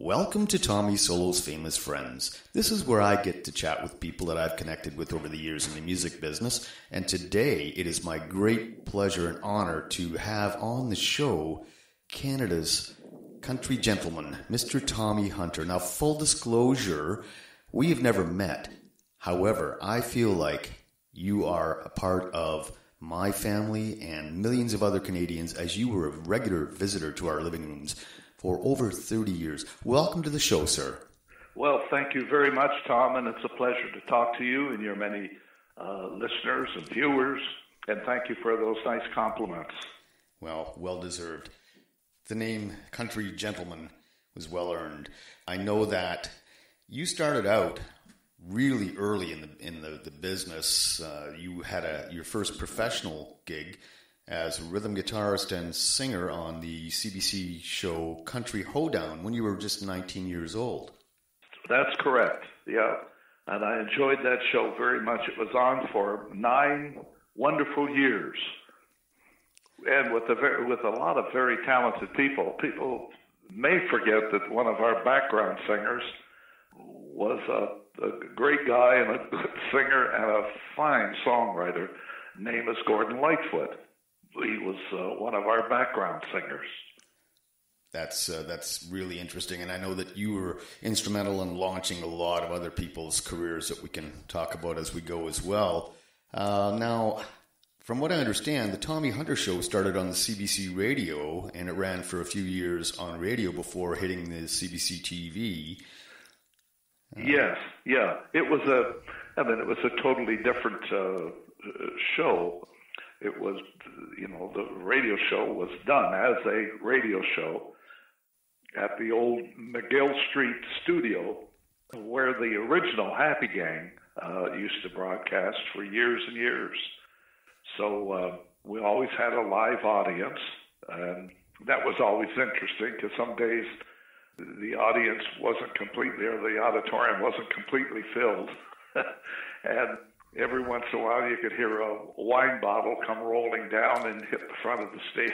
Welcome to Tommy Solo's Famous Friends. This is where I get to chat with people that I've connected with over the years in the music business, and today it is my great pleasure and honor to have on the show Canada's country gentleman, Mr. Tommy Hunter. Now, full disclosure, we have never met. However, I feel like you are a part of my family and millions of other Canadians, as you were a regular visitor to our living rooms for over 30 years. Welcome to the show, sir. Well, thank you very much, Tom, and it's a pleasure to talk to you and your many listeners and viewers, and thank you for those nice compliments. Well, well-deserved. The name Country Gentleman was well-earned. I know that you started out really early in the business. You had your first professional gig as a rhythm guitarist and singer on the CBC show Country Hoedown when you were just 19 years old. That's correct, yeah. And I enjoyed that show very much. It was on for 9 wonderful years. And with a lot of very talented people. People may forget that one of our background singers was a great guy and a good singer and a fine songwriter. His name is Gordon Lightfoot. He was one of our background singers. That's really interesting, and I know that you were instrumental in launching a lot of other people's careers that we can talk about as we go as well. Now, from what I understand, the Tommy Hunter Show started on the CBC radio, and it ran for a few years on radio before hitting the CBC TV. Yes, yeah. It was a totally different show. It was, you know, the radio show was done as a radio show at the old McGill Street studio where the original Happy Gang used to broadcast for years and years. So we always had a live audience, and that was always interesting because some days the audience wasn't completely, or the auditorium wasn't completely filled. And every once in a while, you could hear a wine bottle come rolling down and hit the front of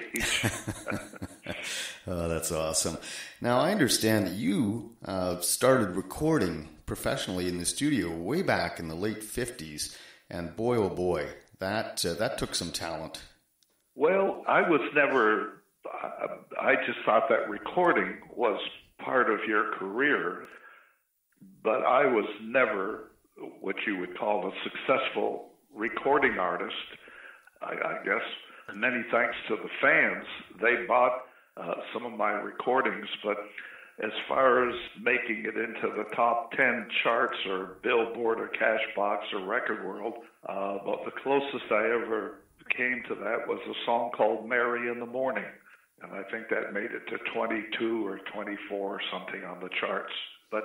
the stage. Oh, that's awesome. Now, I understand that you started recording professionally in the studio way back in the late 50s, and boy, oh boy, that took some talent. Well, I just thought that recording was part of your career, but I was never what you would call a successful recording artist. I guess many thanks to the fans. They bought some of my recordings, but as far as making it into the top 10 charts or Billboard or Cashbox or Record World, about the closest I ever came to that was a song called Mary in the Morning. And I think that made it to 22 or 24 or something on the charts. But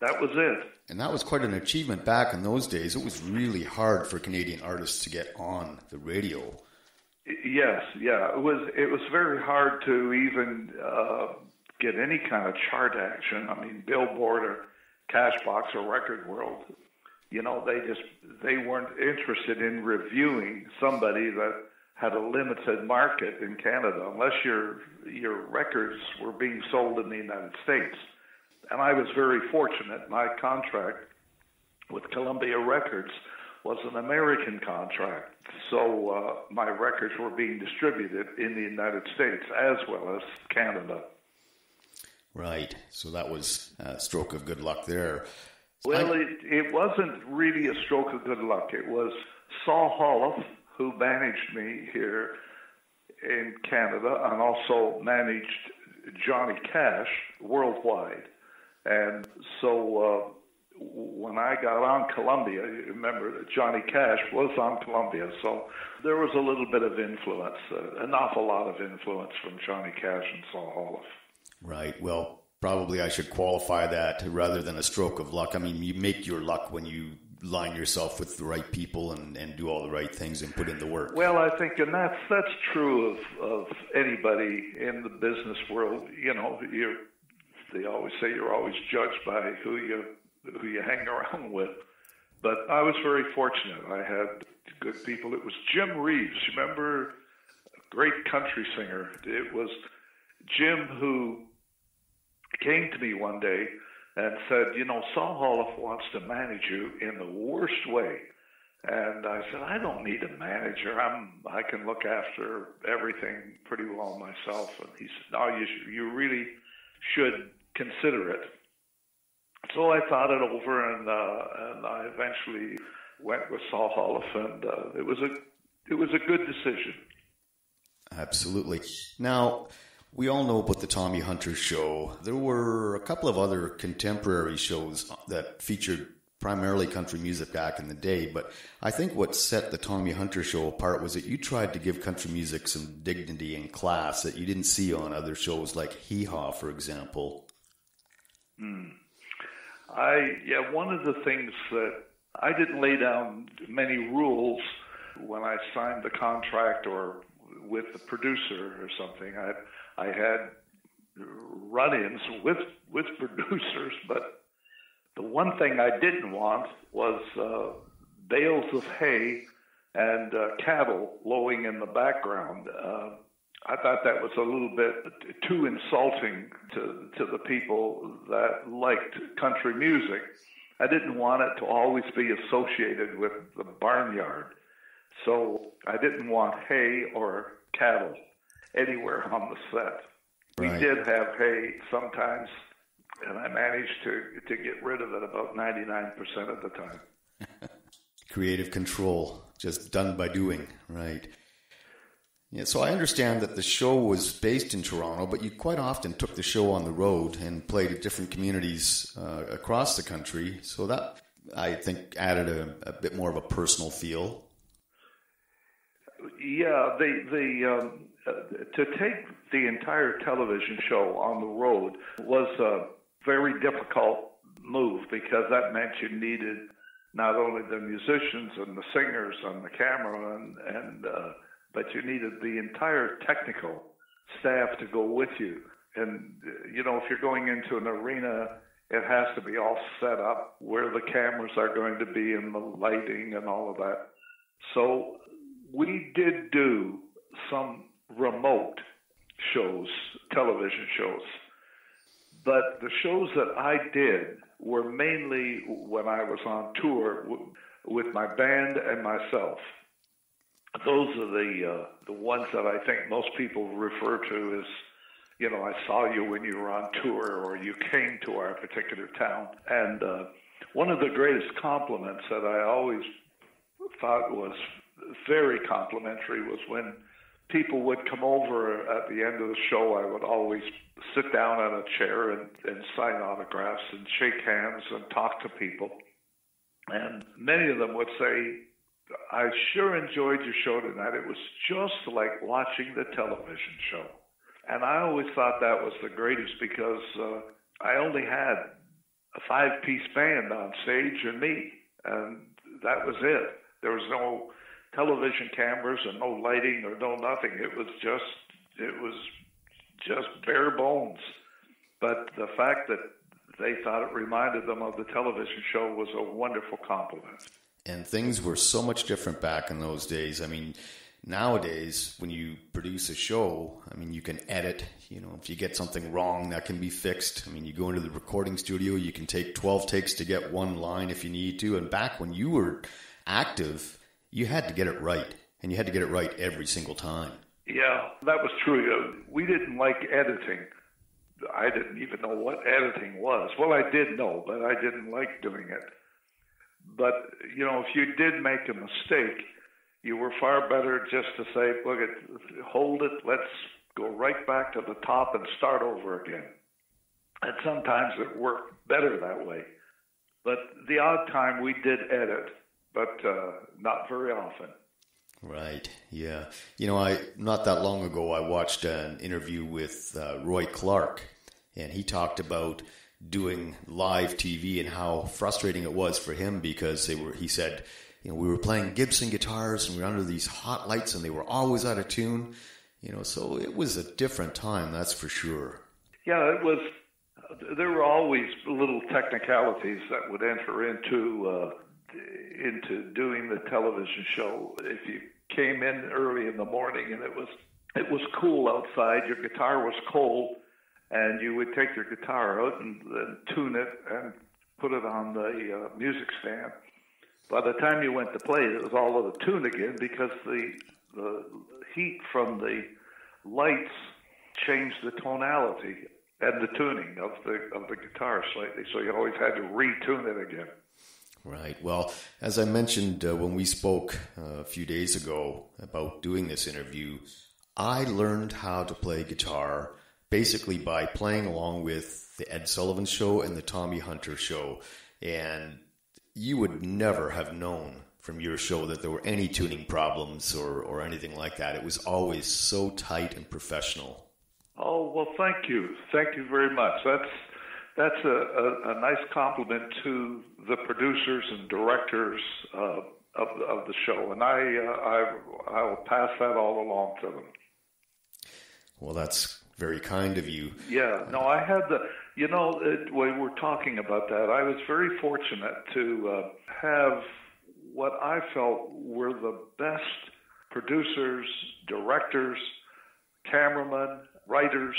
that was it. And that was quite an achievement back in those days. It was really hard for Canadian artists to get on the radio. Yes, yeah. It was very hard to even get any kind of chart action. I mean, Billboard or Cashbox or Record World, you know, they weren't interested in reviewing somebody that had a limited market in Canada unless your records were being sold in the United States. And I was very fortunate. My contract with Columbia Records was an American contract. So my records were being distributed in the United States as well as Canada. Right. So that was a stroke of good luck there. Well, it wasn't really a stroke of good luck. It was Saul Holiff, who managed me here in Canada and also managed Johnny Cash worldwide. And so when I got on Columbia, remember that Johnny Cash was on Columbia, so there was a little bit of influence, an awful lot of influence from Johnny Cash and Saul Holiff. Right. Well, probably I should qualify that rather than a stroke of luck. I mean, you make your luck when you line yourself with the right people and do all the right things and put in the work. Well, I think, and that's true of anybody in the business world. You know, they always say you're always judged by who you hang around with. But I was very fortunate. I had good people. It was Jim Reeves, remember? A great country singer. It was Jim who came to me one day and said, you know, Saul Holiff wants to manage you in the worst way. And I said, I don't need a manager. I can look after everything pretty well myself. And he said, no, you really should consider it. So I thought it over, and I eventually went with Saul Holiff, and it was a good decision. Absolutely. Now, we all know about the Tommy Hunter show. There were a couple of other contemporary shows that featured primarily country music back in the day, but I think what set the Tommy Hunter show apart was that you tried to give country music some dignity and class that you didn't see on other shows like Hee Haw, for example. One of the things that I didn't lay down many rules when I signed the contract or with the producer or something. I had run-ins with producers, but the one thing I didn't want was bales of hay and cattle lowing in the background. I thought that was a little bit too insulting to the people that liked country music. I didn't want it to always be associated with the barnyard. So I didn't want hay or cattle anywhere on the set. Right. We did have hay sometimes, and I managed to get rid of it about 99% of the time. Creative control, just done by doing, right? Yeah, so I understand that the show was based in Toronto, but you quite often took the show on the road and played at different communities across the country. So that, I think, added a bit more of a personal feel. Yeah, to take the entire television show on the road was a very difficult move, because that meant you needed not only the musicians and the singers and the camera, but you needed the entire technical staff to go with you. And, you know, if you're going into an arena, it has to be all set up where the cameras are going to be and the lighting and all of that. So we did do some remote shows, television shows. But the shows that I did were mainly when I was on tour with my band and myself. Those are the ones that I think most people refer to as, you know, I saw you when you were on tour, or you came to our particular town. And one of the greatest compliments that I always thought was very complimentary was when people would come over at the end of the show. I would always sit down on a chair and sign autographs and shake hands and talk to people. And many of them would say, I sure enjoyed your show tonight. It was just like watching the television show. And I always thought that was the greatest, because I only had a five-piece band on stage and me, and that was it. There was no television cameras and no lighting or no nothing. It was just bare bones. But the fact that they thought it reminded them of the television show was a wonderful compliment. And things were so much different back in those days. I mean, nowadays, when you produce a show, I mean, you can edit. You know, if you get something wrong, that can be fixed. I mean, you go into the recording studio, you can take 12 takes to get one line if you need to. And back when you were active, you had to get it right, and you had to get it right every single time. Yeah, that was true. We didn't like editing. I didn't even know what editing was. Well, I did know, but I didn't like doing it. But, you know, if you did make a mistake, you were far better just to say, look, hold it, let's go right back to the top and start over again. And sometimes it worked better that way. But the odd time we did edit, but not very often. Right, yeah. You know, not that long ago, I watched an interview with Roy Clark, and he talked about doing live TV and how frustrating it was for him, because he said, you know, we were playing Gibson guitars and we were under these hot lights and they were always out of tune. You know, so it was a different time, that's for sure. Yeah, it was. There were always little technicalities that would enter into doing the television show. If you came in early in the morning and it was cool outside, your guitar was cold, and you would take your guitar out and tune it and put it on the music stand. By the time you went to play it, it was all out of tune again because the heat from the lights changed the tonality and the tuning of the guitar slightly, so you always had to retune it again. Right. Well, as I mentioned when we spoke a few days ago about doing this interview, I learned how to play guitar basically by playing along with the Ed Sullivan Show and the Tommy Hunter Show, and you would never have known from your show that there were any tuning problems or anything like that. It was always so tight and professional. Oh, well, thank you. Thank you very much. That's a nice compliment to the producers and directors of the show, and I will pass that all along to them. Well, that's very kind of you. Yeah. No, I had the... You know, we were talking about that. I was very fortunate to have what I felt were the best producers, directors, cameramen, writers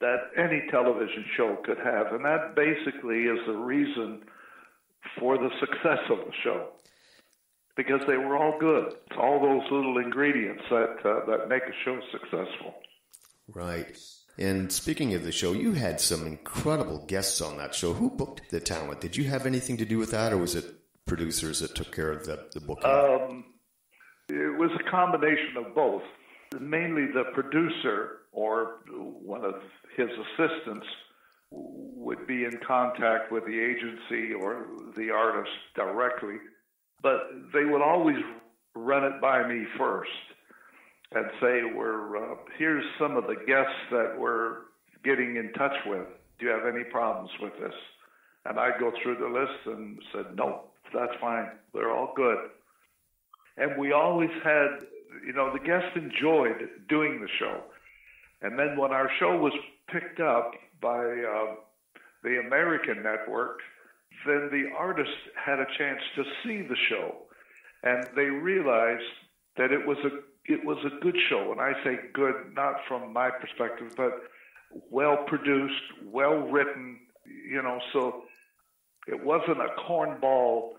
that any television show could have. And that basically is the reason for the success of the show, because they were all good. It's all those little ingredients that make a show successful. Right. And speaking of the show, you had some incredible guests on that show. Who booked the talent? Did you have anything to do with that, or was it producers that took care of the booking? It was a combination of both. Mainly the producer or one of his assistants would be in contact with the agency or the artist directly, but they would always run it by me first and say, here's some of the guests that we're getting in touch with. Do you have any problems with this? And I'd go through the list and said, no, that's fine. They're all good. And we always had, you know, the guests enjoyed doing the show. And then when our show was picked up by the American network, then the artists had a chance to see the show. And they realized that it was a good show, and I say good not from my perspective, but well-produced, well-written, you know, so it wasn't a cornball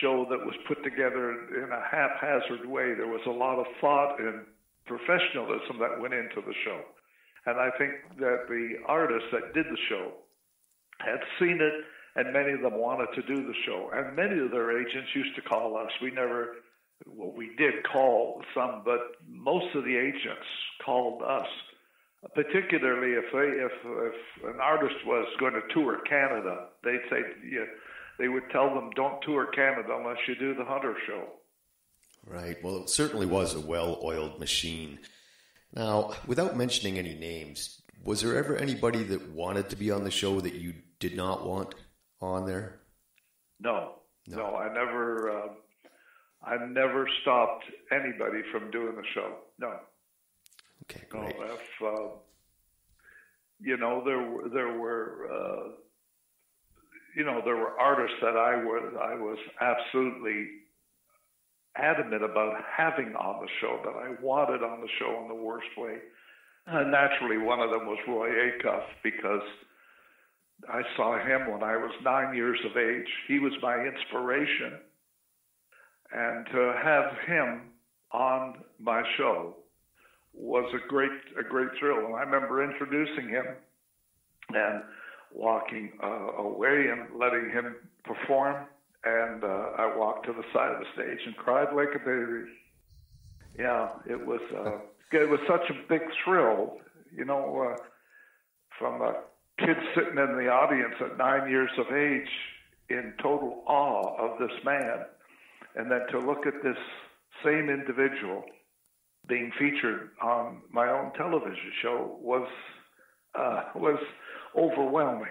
show that was put together in a haphazard way. There was a lot of thought and professionalism that went into the show. And I think that the artists that did the show had seen it, and many of them wanted to do the show. And many of their agents used to call us. We did call some, but most of the agents called us, particularly if an artist was going to tour Canada. They'd say, they would tell them, don't tour Canada unless you do the Hunter Show. Right. Well, it certainly was a well-oiled machine. Now, without mentioning any names, was there ever anybody that wanted to be on the show that you did not want on there? No, I never... I never stopped anybody from doing the show. No. Okay, great. No, there were artists that I was absolutely adamant about having on the show, that I wanted on the show in the worst way. And naturally, one of them was Roy Acuff, because I saw him when I was 9 years of age. He was my inspiration. And to have him on my show was a great thrill. And I remember introducing him and walking away and letting him perform. And I walked to the side of the stage and cried like a baby. Yeah, it was such a big thrill, you know, from a kid sitting in the audience at 9 years of age in total awe of this man. And then to look at this same individual being featured on my own television show was overwhelming.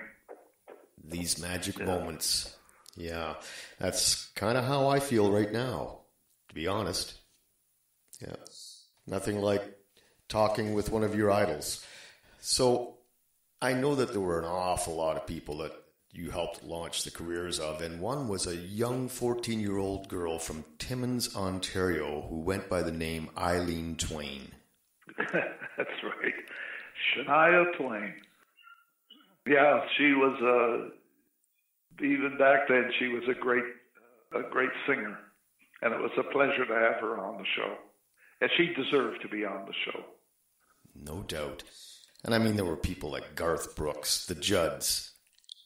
These magic moments. Yeah. That's kind of how I feel right now, to be honest. Yeah. Nothing like talking with one of your idols. So I know that there were an awful lot of people that you helped launch the careers of, and one was a young 14-year-old girl from Timmins, Ontario, who went by the name Eileen Twain. That's right. Shania Twain. Yeah, she was even back then she was a great singer, and it was a pleasure to have her on the show, and she deserved to be on the show. No doubt. And I mean, there were people like Garth Brooks, the Judds,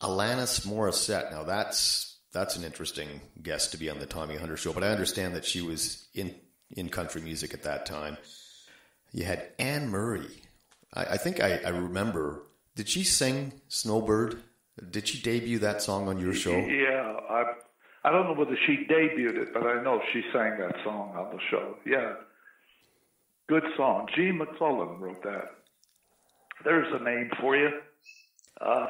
Alanis Morissette. Now that's an interesting guest to be on the Tommy Hunter show, but I understand that she was in country music at that time. You had Anne Murray. I think I remember. Did she sing Snowbird? Did she debut that song on your show? Yeah, I don't know whether she debuted it, but I know she sang that song on the show. Yeah, good song. Gene McClellan wrote that. There's a name for you.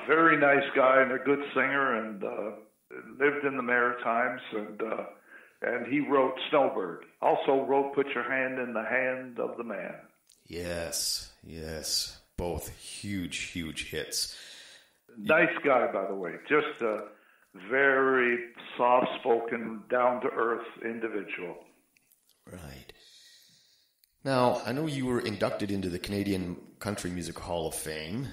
Very nice guy and a good singer, and lived in the Maritimes, and he wrote Snowbird. Also wrote Put Your Hand in the Hand of the Man. Yes. Both huge hits. Nice guy, by the way. Just a very soft-spoken, down-to-earth individual. Right. Now, I know you were inducted into the Canadian Country Music Hall of Fame.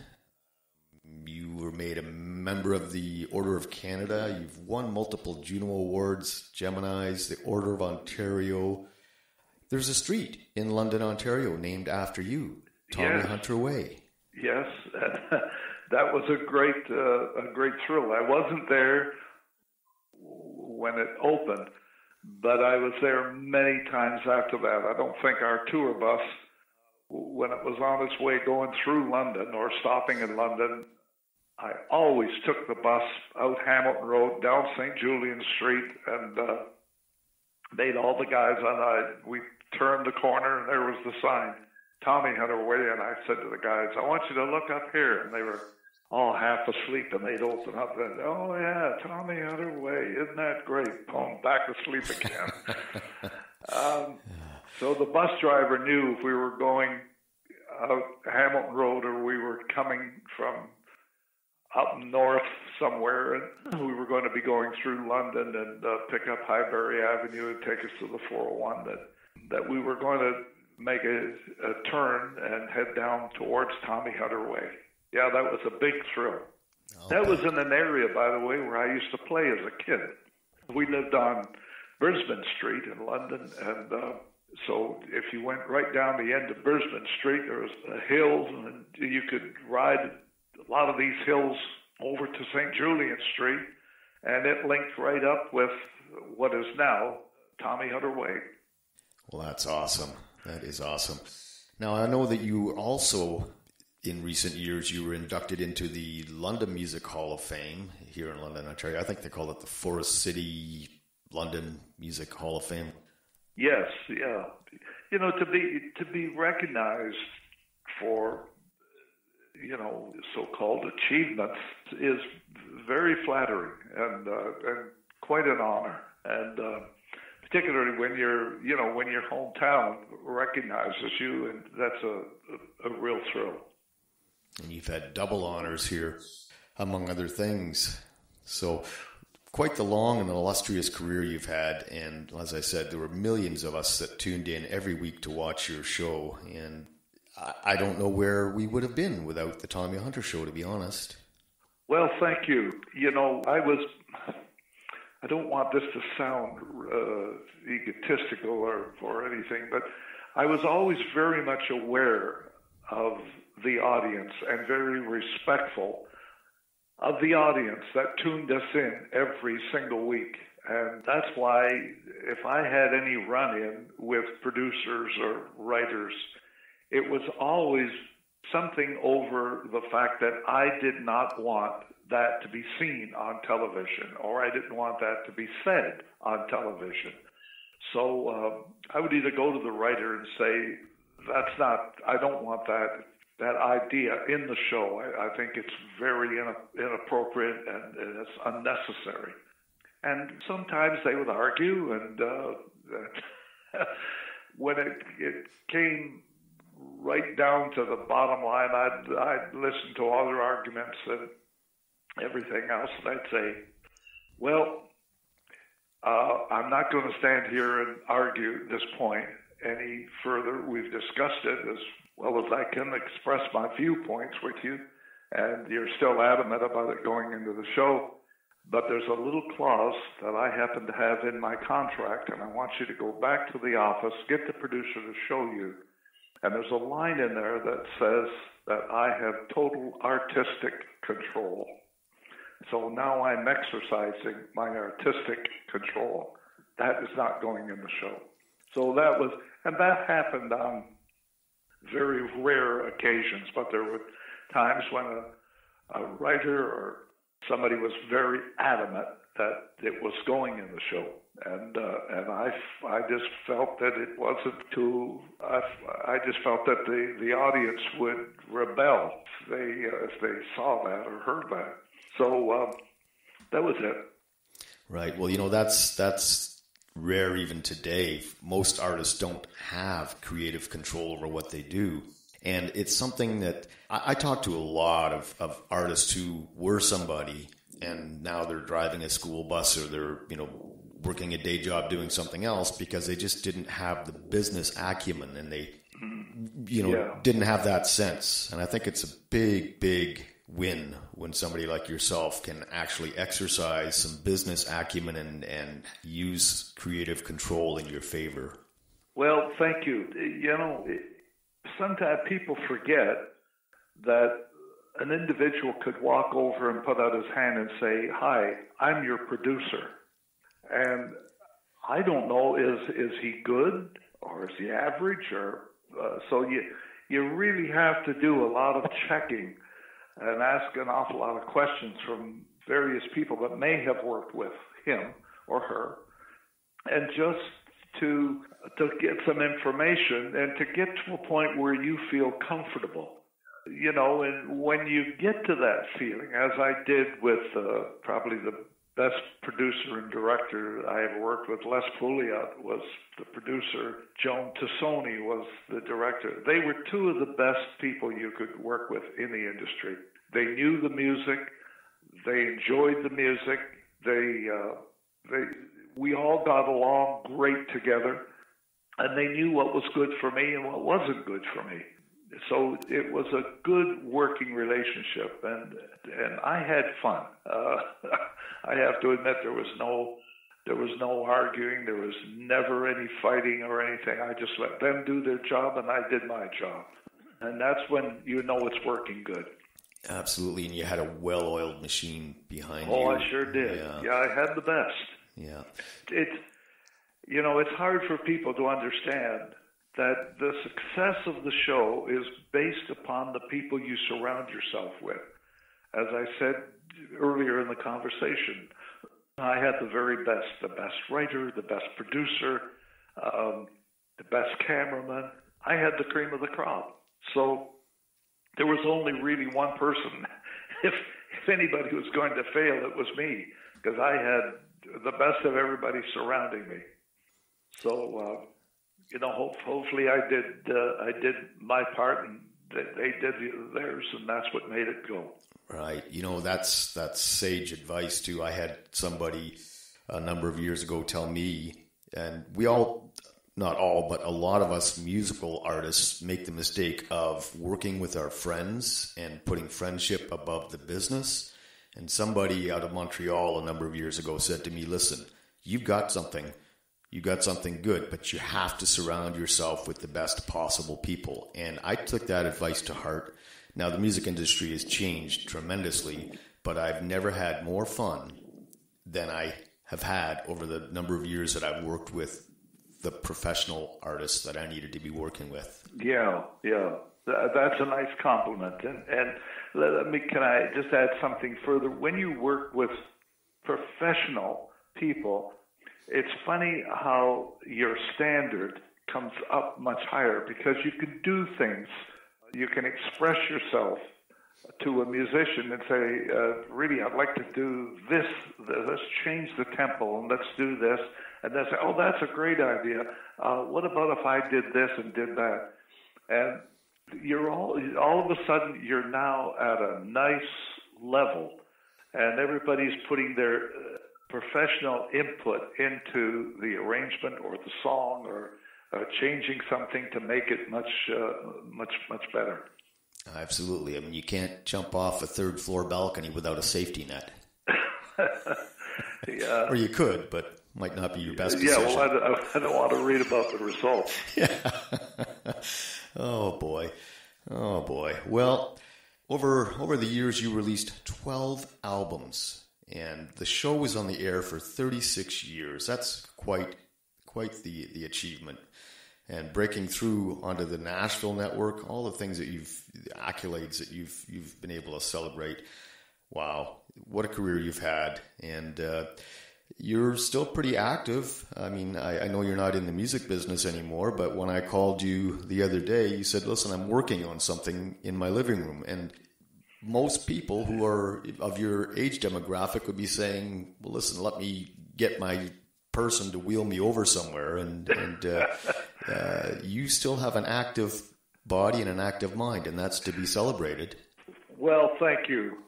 You were made a member of the Order of Canada. You've won multiple Juno Awards, Geminis, the Order of Ontario. There's a street in London, Ontario, named after you, Tommy Hunter Way. Yes, that was a great thrill. I wasn't there when it opened, but I was there many times after that. I don't think our tour bus, when it was on its way going through London or stopping in London, I always took the bus out Hamilton Road, down St. Julian Street, and made all the guys we turned the corner, and there was the sign, Tommy Hunter Way, and I said to the guys, I want you to look up here. And they were all half asleep, and they'd open up and, oh, yeah, Tommy Hunter Way. Isn't that great? Boom, back asleep again. So the bus driver knew if we were going out Hamilton Road or we were coming from up north somewhere, and we were going to be going through London and pick up Highbury Avenue and take us to the 401, that we were going to make a turn and head down towards Tommy Hunter Way. Yeah, that was a big thrill. Okay. That was in an area, by the way, where I used to play as a kid. We lived on Brisbane Street in London, and so if you went right down the end of Brisbane Street, there was hills, and you could ride a lot of these hills over to St. Julian Street, and it linked right up with what is now Tommy Hunter Way. Well, that's awesome. That is awesome. Now, I know that you also, in recent years, you were inducted into the London Music Hall of Fame here in London, Ontario. I think they call it the Forest City London Music Hall of Fame. Yes, yeah. You know, to be recognized for, you know, so-called achievements is very flattering and quite an honor. And particularly when when your hometown recognizes you, and that's a real thrill. And you've had double honors here, among other things. So quite the long and illustrious career you've had. And as I said, there were millions of us that tuned in every week to watch your show. And I don't know where we would have been without the Tommy Hunter show, to be honest. Well, thank you. You know, I don't want this to sound egotistical or anything, but I was always very much aware of the audience and very respectful of the audience that tuned us in every single week. And that's why if I had any run-in with producers or writers, it was always something over the fact that I did not want that to be seen on television, or I didn't want that to be said on television. So I would either go to the writer and say, I don't want that idea in the show. I think it's very inappropriate and it's unnecessary. And sometimes they would argue, and when it came right down to the bottom line, I'd listen to all their arguments and everything else, and I'd say, well, I'm not going to stand here and argue this point any further. We've discussed it as well as I can express my viewpoints with you, and you're still adamant about it going into the show, but there's a little clause that I happen to have in my contract, and I want you to go back to the office, get the producer to show you, and there's a line in there that says that I have total artistic control. So now I'm exercising my artistic control. That is not going in the show. So that was, and that happened on very rare occasions, but there were times when a writer or somebody was very adamant that it was going in the show. And I just felt that it wasn't too, I just felt that the audience would rebel if they saw that or heard that. So that was it. Right. Well, you know, that's rare even today. Most artists don't have creative control over what they do. And it's something that I talked to a lot of artists who were somebody and now they're driving a school bus or they're, you know, working a day job doing something else because they just didn't have the business acumen and they, you know, didn't have that sense. And I think it's a big, big win when somebody like yourself can actually exercise some business acumen and use creative control in your favor. Well, thank you. You know, sometimes people forget that an individual could walk over and put out his hand and say, "Hi, I'm your producer." And I don't know, is he good or is he average? Or so you really have to do a lot of checking and ask an awful lot of questions from various people that may have worked with him or her, and just to get some information and to get to a point where you feel comfortable. You know, and when you get to that feeling, as I did with probably the best producer and director I ever worked with, Les Pouliot was the producer. Joan Tassoni was the director. They were two of the best people you could work with in the industry. They knew the music. They enjoyed the music. We all got along great together, and they knew what was good for me and what wasn't good for me. So it was a good working relationship, and I had fun. I have to admit there was no arguing. There was never any fighting or anything. I just let them do their job, and I did my job. And that's when you know it's working good. Absolutely, and you had a well-oiled machine behind you. Oh, I sure did. Yeah, I had the best. Yeah. It's hard for people to understand that the success of the show is based upon the people you surround yourself with. As I said earlier in the conversation, I had the very best, the best writer, the best producer, the best cameraman. I had the cream of the crop. So there was only really one person. If anybody was going to fail, it was me, because I had the best of everybody surrounding me. So... you know, hopefully I did my part and they did theirs, and that's what made it go. Right. You know, that's sage advice too. I had somebody a number of years ago tell me, and we all, not all, but a lot of us musical artists make the mistake of working with our friends and putting friendship above the business. And somebody out of Montreal a number of years ago said to me, "Listen, you've got something good, but you have to surround yourself with the best possible people." And I took that advice to heart. Now, the music industry has changed tremendously, but I've never had more fun than I have had over the number of years that I've worked with the professional artists that I needed to be working with. Yeah. That's a nice compliment. And can I just add something further? When you work with professional people, it's funny how your standard comes up much higher because you can do things. You can express yourself to a musician and say, really, I'd like to do this. Let's change the tempo and let's do this. And they say, "Oh, that's a great idea. What about if I did this and did that?" And you're all of a sudden, you're now at a nice level and everybody's putting their... professional input into the arrangement or the song or changing something to make it much better. Absolutely. I mean, you can't jump off a third floor balcony without a safety net. Yeah. Or you could, but might not be your best decision. Yeah, well, I don't want to read about the results. Yeah. Oh boy. Well, over the years, you released 12 albums, and the show was on the air for 36 years. That's quite the achievement. And breaking through onto the Nashville network, all the things that accolades that you've been able to celebrate. Wow, what a career you've had. And you're still pretty active. I mean, I know you're not in the music business anymore, but when I called you the other day, you said, listen, I'm working on something in my living room. And most people who are of your age demographic would be saying, well, listen, let me get my person to wheel me over somewhere. And you still have an active body and an active mind, and that's to be celebrated. Well, thank you.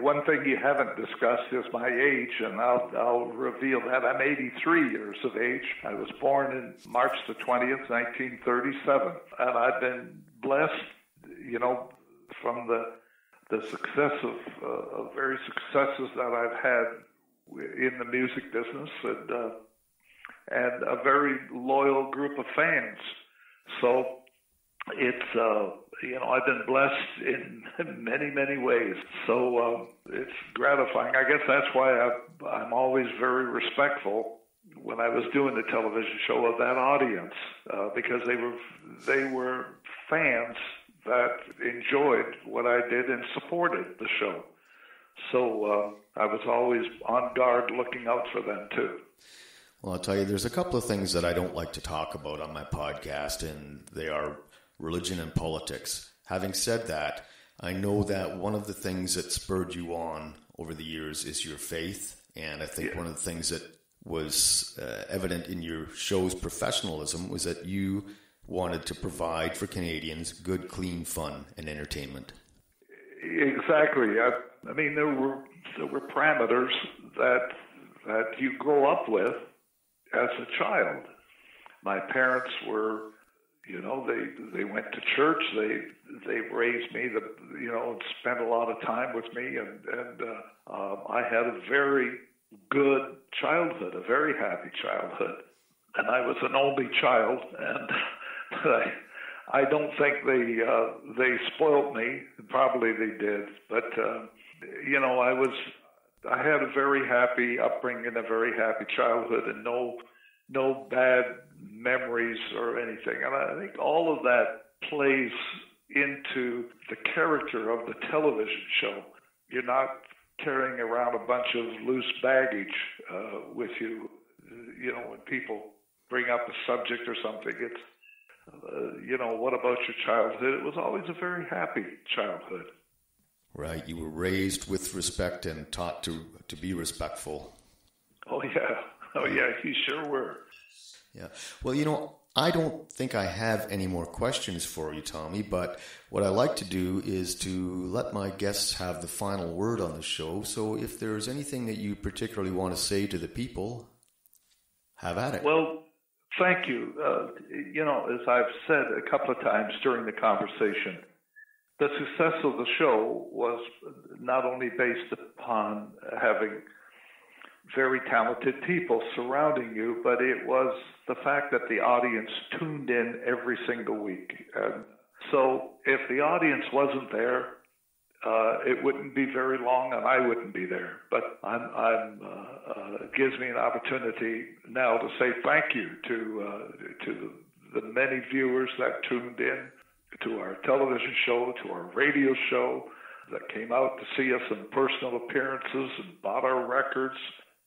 One thing you haven't discussed is my age, and I'll reveal that. I'm 83 years of age. I was born in March the 20th, 1937, and I've been blessed, you know, from the success of various successes that I've had in the music business, and a very loyal group of fans. So it's, you know, I've been blessed in many, many ways. So it's gratifying. I guess that's why I'm always very respectful when I was doing the television show of that audience, because they were fans that enjoyed what I did and supported the show. So I was always on guard looking out for them, too. Well, I'll tell you, there's a couple of things that I don't like to talk about on my podcast, and they are religion and politics. Having said that, I know that one of the things that spurred you on over the years is your faith. And I think one of the things that was evident in your show's professionalism was that you wanted to provide for Canadians good, clean fun and entertainment. Exactly. I mean, there were parameters that you grow up with as a child. My parents were, you know, they went to church. They raised me, you know, and spent a lot of time with me, and I had a very good childhood, a very happy childhood, and I was an only child, and I don't think they spoiled me. Probably they did, but you know, I had a very happy upbringing, a very happy childhood, and no bad memories or anything. And I think all of that plays into the character of the television show. You're not carrying around a bunch of loose baggage with you. You know, when people bring up a subject or something, it's, you know, what about your childhood? It was always a very happy childhood. Right. You were raised with respect and taught to be respectful. Oh, yeah. Oh, yeah, you sure were. Yeah. Well, you know, I don't think I have any more questions for you, Tommy, but what I like to do is to let my guests have the final word on the show. So if there's anything that you particularly want to say to the people, have at it. Well, thank you. You know, as I've said a couple of times during the conversation, the success of the show was not only based upon having very talented people surrounding you, but it was the fact that the audience tuned in every single week. And so if the audience wasn't there, it wouldn't be very long and I wouldn't be there. But it gives me an opportunity now to say thank you to the many viewers that tuned in to our television show, to our radio show, that came out to see us in personal appearances and bought our records.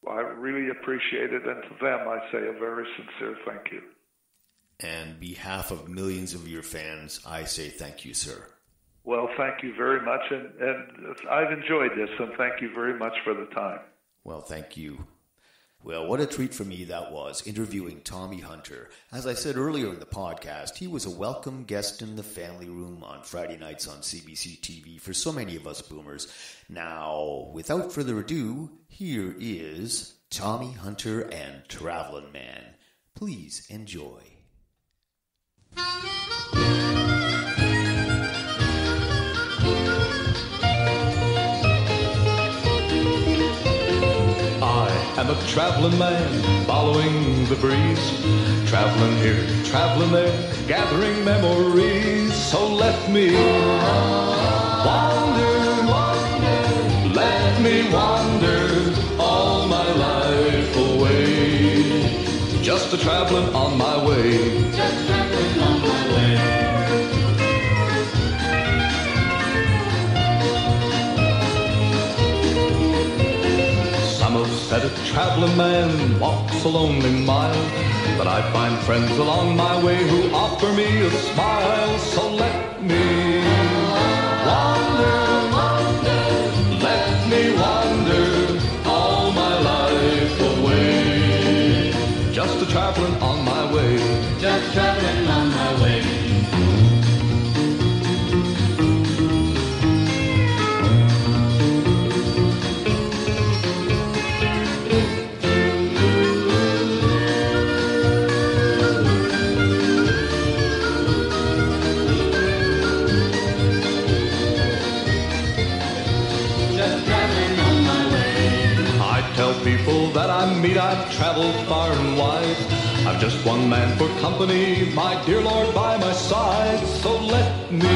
I really appreciate it, and to them I say a very sincere thank you. And on behalf of millions of your fans, I say thank you, sir. Well, thank you very much, and I've enjoyed this, and thank you very much for the time. Well, thank you. Well, what a treat for me that was, interviewing Tommy Hunter. As I said earlier in the podcast, he was a welcome guest in the family room on Friday nights on CBC TV for so many of us boomers. Now, without further ado, here is Tommy Hunter and Travelin' Man. Please enjoy. I'm a traveling man, following the breeze, traveling here, traveling there, gathering memories. So let me wander, wander, let me wander all my life away. Just a traveling on my way, just traveling on my way. That a traveling man walks a lonely mile, but I find friends along my way who offer me a smile. So let me wander, wander, let me wander all my life away. Just a traveling on my way, just traveling on my way. People that I meet, I've traveled far and wide. I've just one man for company, my dear Lord by my side. So let me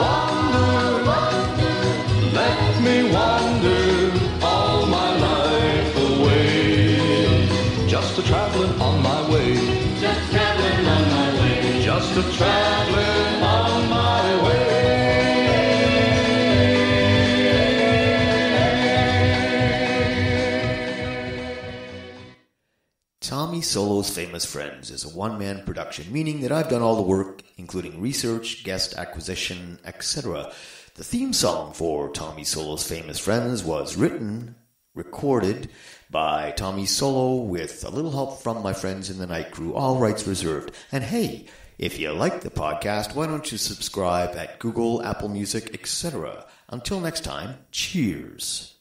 wander, wander, let me wander all my life away. Just a traveling on my way, just traveling on my way, just a traveling on my way. Tommy Solo's Famous Friends is a one-man production, meaning that I've done all the work, including research, guest acquisition, etc. The theme song for Tommy Solo's Famous Friends was written, recorded by Tommy Solo with a little help from my friends in the night crew, all rights reserved. And hey, if you like the podcast, why don't you subscribe at Google, Apple Music, etc. Until next time, cheers.